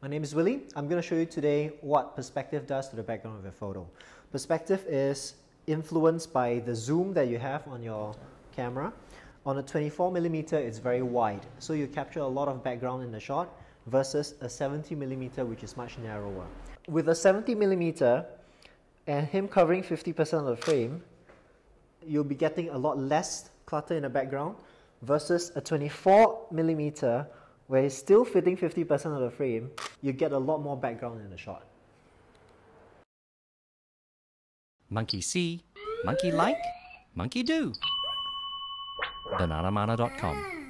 My name is Willy. I'm going to show you today what perspective does to the background of your photo. Perspective is influenced by the zoom that you have on your camera. On a 24mm, it's very wide, so you capture a lot of background in the shot versus a 70mm, which is much narrower. With a 70mm and him covering 50% of the frame, you'll be getting a lot less clutter in the background versus a 24mm where it's still fitting 50% of the frame, you get a lot more background in the shot. Monkey see, monkey like, monkey do. bananamana.com